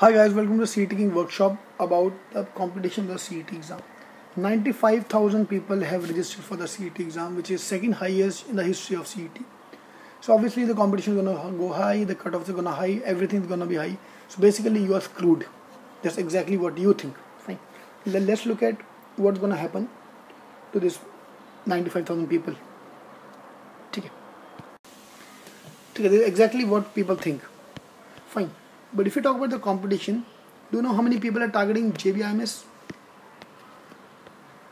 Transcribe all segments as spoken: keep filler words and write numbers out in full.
Hi guys, welcome to the CETking workshop about the competition of the C E T exam. ninety-five thousand people have registered for the C E T exam, which is second highest in the history of C E T. So obviously the competition is going to go high, the cutoffs are going to high, everything is going to be high. So basically you are screwed. That's exactly what you think. Fine. Let's look at what's going to happen to this ninety-five thousand people. Okay. Okay, this is exactly what people think. Fine. But if you talk about the competition, do you know how many people are targeting J B I M S?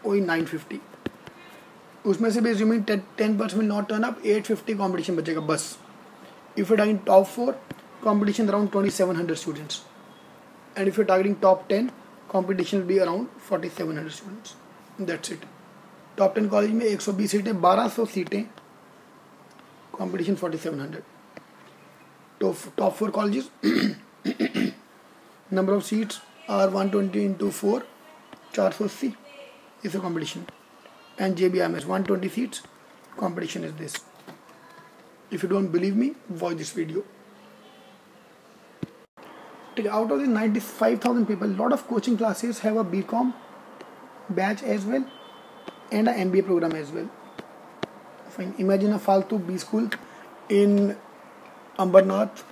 Only nine fifty. Usme se bhi assuming ten percent will not turn up, eight fifty competition bachega bus. If you are targeting top four, competition around twenty-seven hundred students. And if you are targeting top ten, competition will be around forty-seven hundred students. That's it. Top ten college mein one twenty seatein, twelve hundred seatein, competition forty-seven hundred. Top, top four colleges. Number of seats are one twenty into four, four hundred is the competition, and J B I M S one twenty seats competition is this. If you don't believe me, watch this video. Out of the ninety-five thousand people, a lot of coaching classes have a BCom batch as well and an M B A program as well. Fine. Imagine a Faltu B school in Ambernath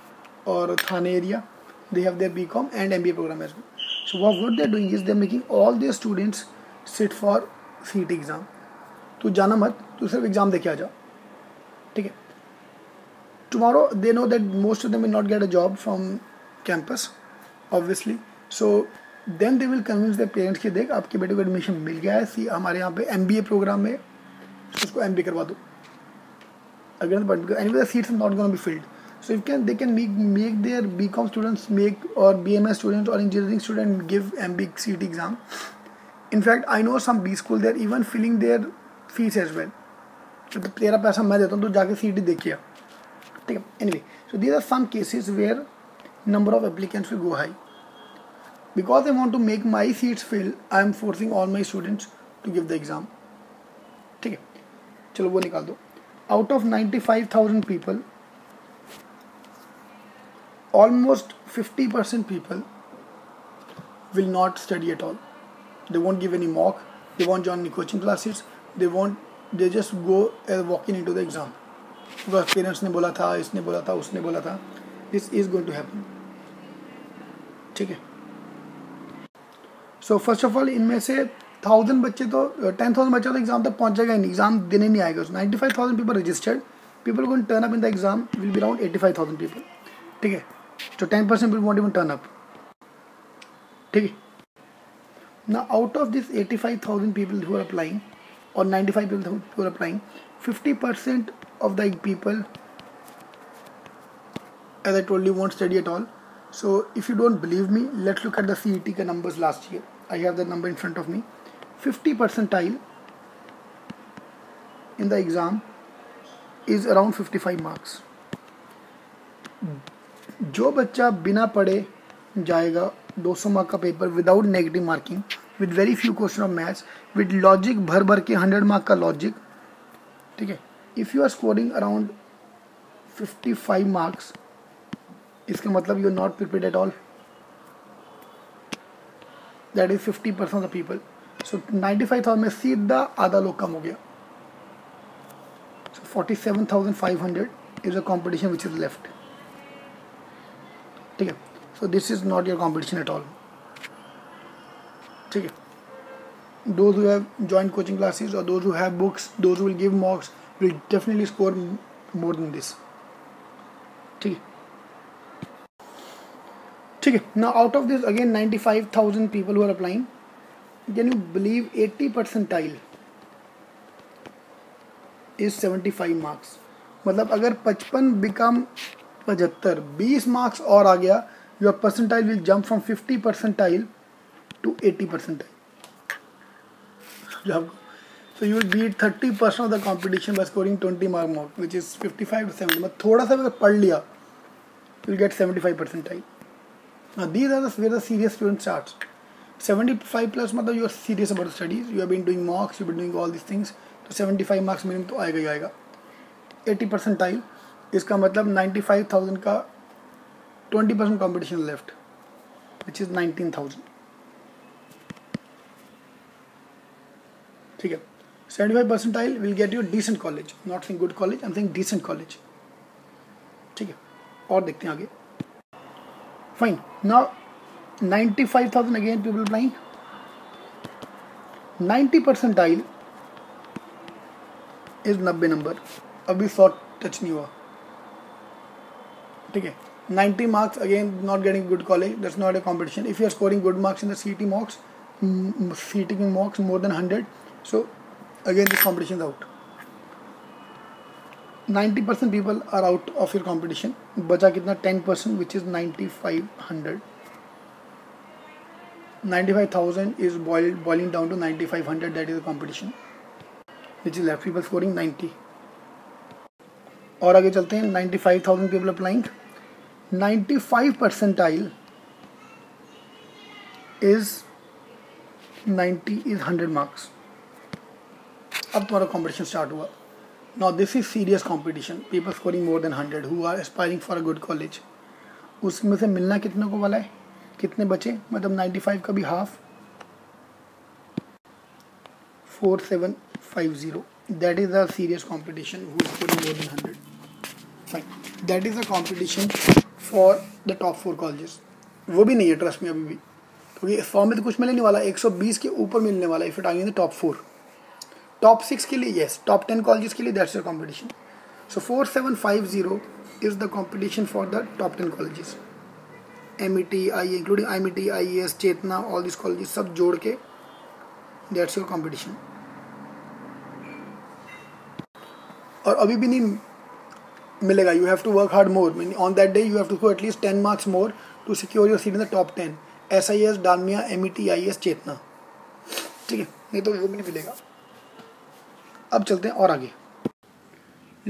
or Thane area. They have their BCom and M B A program as well. So what, what they're doing is they're making all their students sit for C E T exam. Tu jana mat, tu sirf exam dekhe aaja. Okay. Tomorrow they know that most of them will not get a job from campus, obviously. So then they will convince their parents ki dekh aapke bete ko admission mil gaya hai, see hamare yahan pe M B A program mein, usko M B A karwa do. Again, but anyway the seats are not going to be filled. So if can, they can make, make their BCom students make or B M S students or engineering students give M B C E T exam. In fact, I know some B school, they are even filling their fees as well. So tera paisa main deta hu, tu jaake C E T dekhiya. Okay. Anyway, so these are some cases where number of applicants will go high. Because I want to make my seats fill, I am forcing all my students to give the exam. Okay. Chalo wo nikal do. Out of ninety-five thousand people, almost fifty percent people will not study at all. They won't give any mock, they won't join any coaching classes, they won't, they just go uh, walking into the exam. Because parents ne bola tha, isne bola tha, usne bola tha. This is going to happen. Okay. So first of all, in mein se one thousand bache to, uh, ten thousand bache to exam tak pahunch jayega, exam dene nahi aayega. So ninety-five thousand people registered, people who can turn up in the exam will be around eighty-five thousand people. Okay. So ten percent people won't even turn up. Okay. Now out of these eighty-five thousand people who are applying, or ninety-five people who are applying, fifty percent of the people, as I told you, won't study at all. So if you don't believe me, let's look at the C E T numbers last year. I have the number in front of me. fiftieth percentile in the exam is around fifty-five marks. Hmm. जो बच्चा बिना पढ़े जाएगा two hundred mark का paper without negative marking with very few question of maths with logic भर भर के one hundred mark का लॉजिक. ठीक है. If you are scoring around fifty-five marks, इसका मतलब you are not prepared at all. That is fifty percent of the people. So ninety-five thousand में सीधा आधा लोग कम हो गया. So forty-seven thousand five hundred is a competition which is left. Okay. So this is not your competition at all. Okay. Those who have joined coaching classes or those who have books, those who will give mocks will definitely score more than this. Okay. Okay. Now out of this again ninety-five thousand people who are applying, can you believe eightieth percentile is seventy-five marks. Matlab agar fifty-five become twenty marks or aa gaya, your percentile will jump from fiftieth percentile to eightieth percentile. So you will beat thirty percent of the competition by scoring twenty mark more, which is fifty-five to seventy. But thoda sa pad liya, you will get seventy-five percentile. Now these are the, where the serious student starts. seventy-five plus matlab you are serious about the studies, you have been doing mocks, you have been doing all these things. So seventy-five marks minimum to aayega hi aayega. eightieth percentile. इसका मतलब ninety-five thousand का twenty percent competition left. which is nineteen thousand. Okay. seventy-five percentile will get you a decent college. I'm not saying good college, I'm saying decent college. Okay. और देखते हैं आगे. Fine. Now ninety-five thousand again people applying. ninety percentile is ninety number. अभी सौ touch नहीं हुआ. ठीक है. ninety marks again not getting good college. That's not a competition. If you are scoring good marks in the C E T mocks, CETking mocks more than one hundred, so again this competition is out. ninety percent people are out of your competition. Bacha kitna ten percent, which is ninety-five hundred. ninety-five thousand is boiled, boiling down to ninety-five hundred. That is the competition, which is left people scoring ninety. और आगे चलते हैं ninety-five thousand people applying. ninety-five percentile is ninety is one hundred marks. अब तुम्हारा competition start हुआ. Now this is serious competition. People scoring more than one hundred who are aspiring for a good college. उसमें से मिलना कितने को वाला है? कितने बचे? मतलब ninety-five का भी half. forty-seven fifty. That is a serious competition who is scoring more than one hundred. Fine. That is a competition for the top four colleges. वो भी नहीं है, trust me अभी भी. क्योंकि सौ में तो कुछ मिलने वाला, one hundred twenty के ऊपर मिलने वाला. If you are talking the top four, top six के लिए yes, top ten colleges के लिए that's your competition. So forty-seven fifty is the competition for the top ten colleges. M E T, I E S, including I M T, I E S, Chetana, all these colleges सब जोड़ के that's your competition. और अभी भी नहीं मिलेगा. You have to work hard more. On that day, you have to score at least ten marks more to secure your seat in the top ten. S I S, Dharmia, M E T, I E S, Chetana. ठीक है, नहीं तो वो भी नहीं मिलेगा. अब चलते हैं और आगे.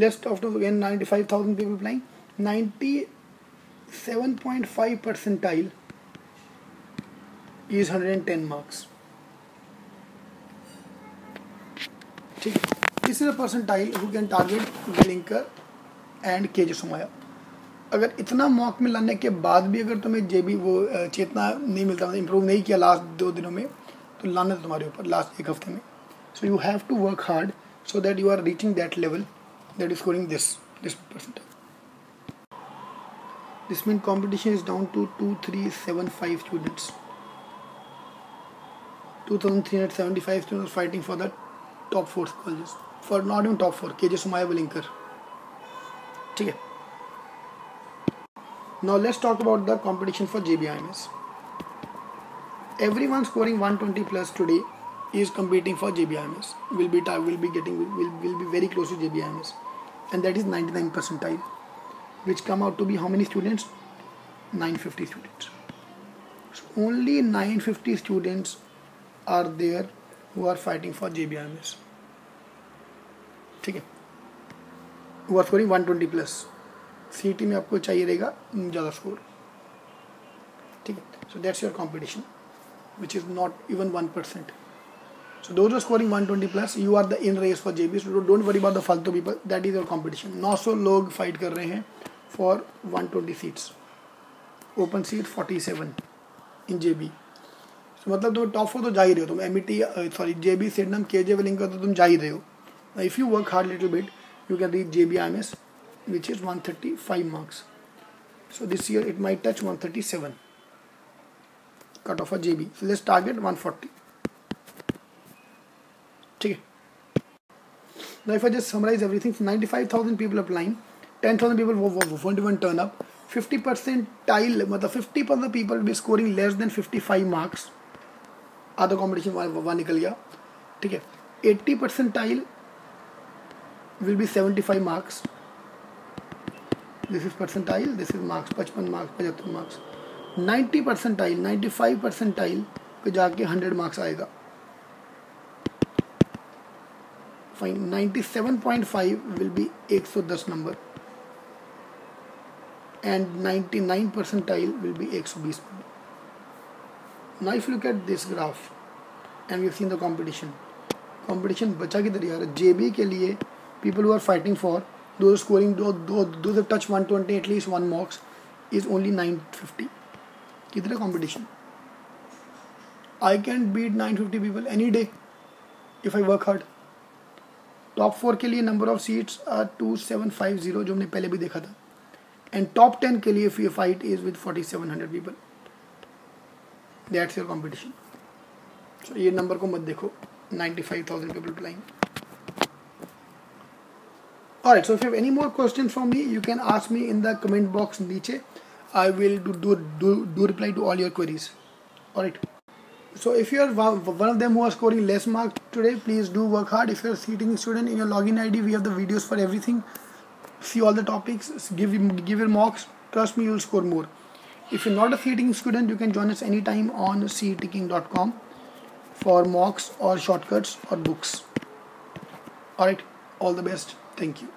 List of again ninety-five thousand people applying. ninety-seven point five percentile is one hundred ten marks. ठीक है. This is a percentile who can target Welingkar and K J Somaiya. अगर इतना मॉक में लाने के बाद भी अगर तुम्हें जेबी वो चेतना नहीं मिलता, मतलब इम्प्रूव नहीं किया लास्ट दो दिनों में, तो लाना तुम्हारे ऊपर लास्ट एक हफ्ते में. So you have to work hard so that you are reaching that level that is scoring this this percentile. This means competition is down to two thousand three hundred seventy-five students. two thousand three hundred seventy-five students fighting for the top four colleges. For not even top four, K J Somaiya Welingkar. Okay. Now let's talk about the competition for J B I M S. Everyone scoring one twenty plus today is competing for J B I M S. Will be will be getting will will be very close to J B I M S, and that is ninety-nine percentile, which come out to be how many students? nine hundred fifty students. So only nine hundred fifty students are there who are fighting for J B I M S. ठीक है, who are scoring one twenty plus. C E T में आपको चाहिए रहेगा ज़्यादा score. ठीक है, so that's your competition, which is not even one percent. So those who are scoring one twenty plus, you are the in race for J B. So don't worry about the faltu people. That is your competition. nine hundred लोग fight कर रहे हैं for one twenty seats. Open seat forty-seven in J B. So मतलब तुम top four तो जा ही रहे हो. तुम M E T sorry J B Sydenham K J Welingkar तो तुम जा ही रहे हो. If you work hard little bit, you can reach J B I M S, which is one thirty-five marks. So this year it might touch one thirty-seven. Cut off for J B. So let's target one forty. Okay. Now if I just summarize everything, ninety-five thousand people applying, ten thousand people won't even turn up. fifty percentile, fifty percent of people will be scoring less than fifty-five marks. Other competition one nikal gaya. Okay. eighty percentile. Will be seventy-five marks. This is percentile, this is marks, fifty-five marks, seventy-five marks. ninety percentile, ninety-five percentile पे जाके one hundred marks आएगा. Fine. ninety-seven point five will be one ten number, and ninety-nine percentile will be one twenty number. Now if you look at this graph and we've seen the competition. Competition बचा किधर यार? J B के लिए people who are fighting for, those scoring, those, those, those have touched one twenty at least one marks, is only nine fifty. कितना competition. I can beat nine fifty people any day if I work hard. Top four के लिए number of seats are two seven five zero, जो हमने पहले भी देखा था, and top ten के लिए fee fight is with forty seven hundred people. That's your competition. So ये नंबर को मत देखो, ninety-five thousand people applying. Alright, so if you have any more questions from me, you can ask me in the comment box niche. I will do do do, do reply to all your queries. Alright. So if you are one of them who are scoring less marks today, please do work hard. If you are a CETking student, in your login I D, we have the videos for everything. See all the topics. Give give your mocks. Trust me, you will score more. If you are not a CETking student, you can join us anytime on cetking dot com. for mocks or shortcuts or books. Alright, all the best. Thank you.